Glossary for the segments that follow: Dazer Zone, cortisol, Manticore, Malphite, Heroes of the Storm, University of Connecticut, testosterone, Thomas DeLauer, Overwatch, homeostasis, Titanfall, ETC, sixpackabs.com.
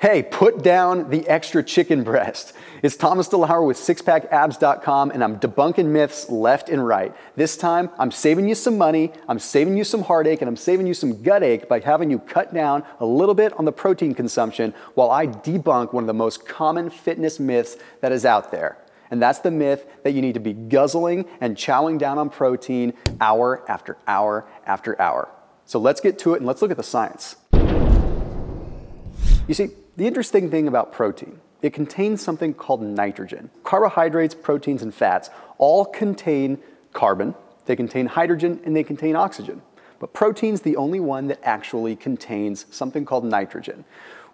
Hey, put down the extra chicken breast. It's Thomas DeLauer with sixpackabs.com, and I'm debunking myths left and right. This time, I'm saving you some money, I'm saving you some heartache, and I'm saving you some gut ache by having you cut down a little bit on the protein consumption while I debunk one of the most common fitness myths that is out there. And that's the myth that you need to be guzzling and chowing down on protein hour after hour after hour. So let's get to it and let's look at the science. You see, the interesting thing about protein, it contains something called nitrogen. Carbohydrates, proteins, and fats all contain carbon, they contain hydrogen, and they contain oxygen. But protein's the only one that actually contains something called nitrogen,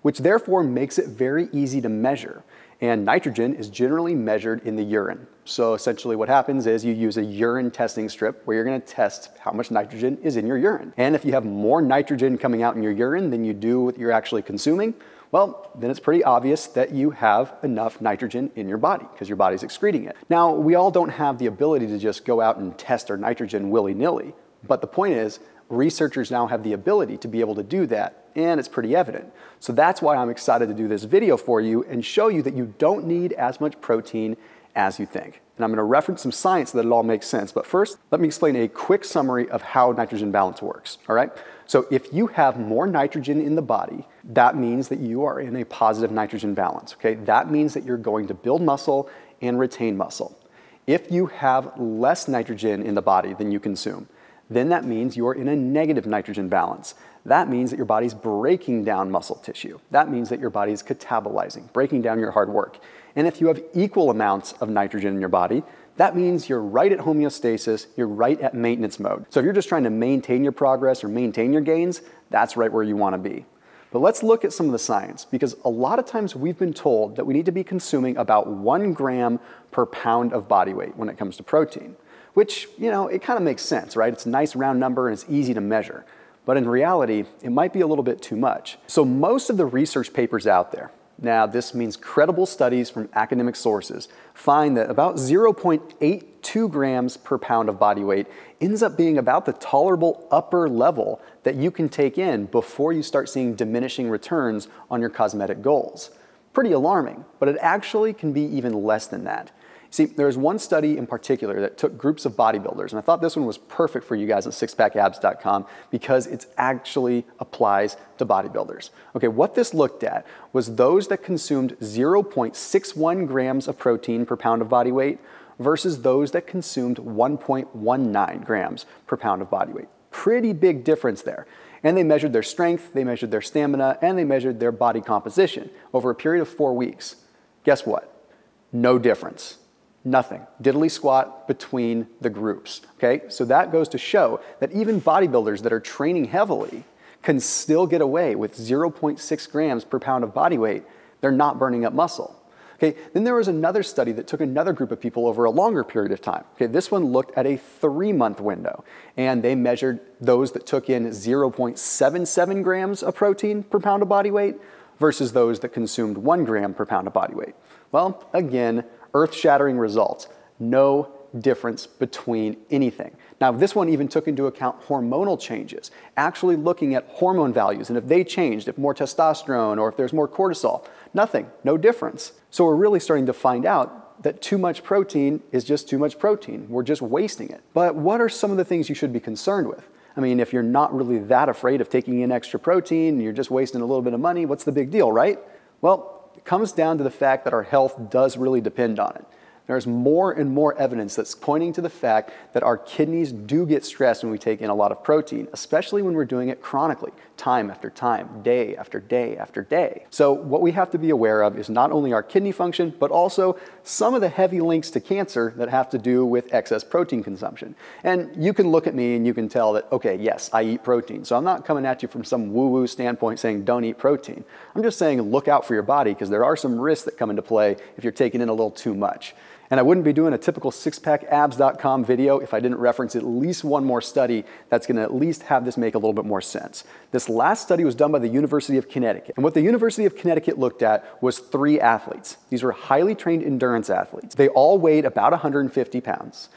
which therefore makes it very easy to measure. And nitrogen is generally measured in the urine. So essentially what happens is you use a urine testing strip where you're gonna test how much nitrogen is in your urine. And if you have more nitrogen coming out in your urine than you do what you're actually consuming, well, then it's pretty obvious that you have enough nitrogen in your body because your body's excreting it. Now, we all don't have the ability to just go out and test our nitrogen willy-nilly, but the point is, researchers now have the ability to be able to do that, and it's pretty evident. So that's why I'm excited to do this video for you and show you that you don't need as much protein as you think. And I'm going to reference some science so that it all makes sense. But first, let me explain a quick summary of how nitrogen balance works, all right? So if you have more nitrogen in the body, that means that you are in a positive nitrogen balance, okay? That means that you're going to build muscle and retain muscle. If you have less nitrogen in the body than you consume, then that means you're in a negative nitrogen balance. That means that your body's breaking down muscle tissue. That means that your body's catabolizing, breaking down your hard work. And if you have equal amounts of nitrogen in your body, that means you're right at homeostasis, you're right at maintenance mode. So if you're just trying to maintain your progress or maintain your gains, that's right where you want to be. But let's look at some of the science, because a lot of times we've been told that we need to be consuming about 1 gram per pound of body weight when it comes to protein. Which, you know, it kind of makes sense, right? It's a nice round number and it's easy to measure. But in reality, it might be a little bit too much. So most of the research papers out there, now this means credible studies from academic sources, find that about 0.82 grams per pound of body weight ends up being about the tolerable upper level that you can take in before you start seeing diminishing returns on your cosmetic goals. Pretty alarming, but it actually can be even less than that. See, there was one study in particular that took groups of bodybuilders, and I thought this one was perfect for you guys at sixpackabs.com because it actually applies to bodybuilders. Okay, what this looked at was those that consumed 0.61 grams of protein per pound of body weight versus those that consumed 1.19 grams per pound of body weight. Pretty big difference there. And they measured their strength, they measured their stamina, and they measured their body composition over a period of 4 weeks. Guess what? No difference. Nothing, diddly squat between the groups, okay? So that goes to show that even bodybuilders that are training heavily can still get away with 0.6 grams per pound of body weight. They're not burning up muscle, okay? Then there was another study that took another group of people over a longer period of time, okay? This one looked at a 3-month window, and they measured those that took in 0.77 grams of protein per pound of body weight versus those that consumed 1 gram per pound of body weight. Well, again, earth-shattering results. No difference between anything. Now, this one even took into account hormonal changes, actually looking at hormone values and if they changed, if more testosterone or if there's more cortisol. Nothing, no difference. So we're really starting to find out that too much protein is just too much protein. We're just wasting it. But what are some of the things you should be concerned with? I mean, if you're not really that afraid of taking in extra protein and you're just wasting a little bit of money, what's the big deal, right? Well, it comes down to the fact that our health does really depend on it. There's more and more evidence that's pointing to the fact that our kidneys do get stressed when we take in a lot of protein, especially when we're doing it chronically, time after time, day after day after day. So what we have to be aware of is not only our kidney function, but also some of the heavy links to cancer that have to do with excess protein consumption. And you can look at me and you can tell that, okay, yes, I eat protein. So I'm not coming at you from some woo-woo standpoint saying don't eat protein. I'm just saying look out for your body because there are some risks that come into play if you're taking in a little too much. And I wouldn't be doing a typical sixpackabs.com video if I didn't reference at least one more study that's going to at least have this make a little bit more sense. This last study was done by the University of Connecticut. And what the University of Connecticut looked at was 3 athletes. These were highly trained endurance athletes. They all weighed about 150 pounds.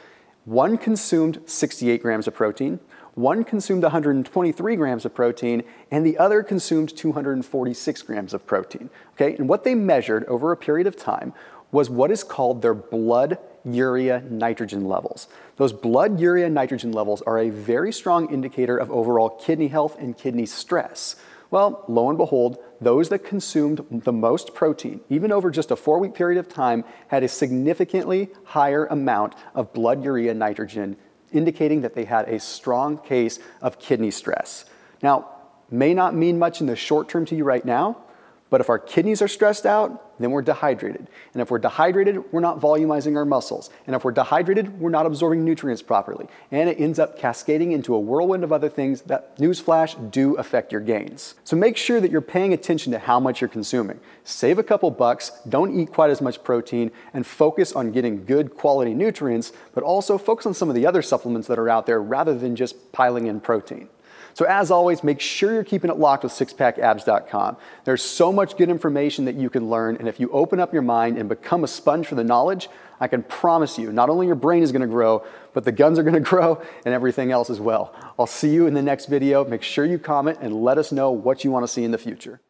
One consumed 68 grams of protein, One consumed 123 grams of protein and the other consumed 246 grams of protein. Okay, and what they measured over a period of time was what is called their blood urea nitrogen levels. Those blood urea nitrogen levels are a very strong indicator of overall kidney health and kidney stress. Well, lo and behold, those that consumed the most protein, even over just a 4-week period of time, had a significantly higher amount of blood urea nitrogen, indicating that they had a strong case of kidney stress. Now, may not mean much in the short term to you right now, but if our kidneys are stressed out, then we're dehydrated. And if we're dehydrated, we're not volumizing our muscles. And if we're dehydrated, we're not absorbing nutrients properly. And it ends up cascading into a whirlwind of other things that, newsflash, do affect your gains. So make sure that you're paying attention to how much you're consuming. Save a couple bucks, don't eat quite as much protein, and focus on getting good quality nutrients, but also focus on some of the other supplements that are out there rather than just piling in protein. So as always, make sure you're keeping it locked with sixpackabs.com. There's so much good information that you can learn, and if you open up your mind and become a sponge for the knowledge, I can promise you, not only your brain is gonna grow, but the guns are gonna grow and everything else as well. I'll see you in the next video. Make sure you comment and let us know what you wanna see in the future.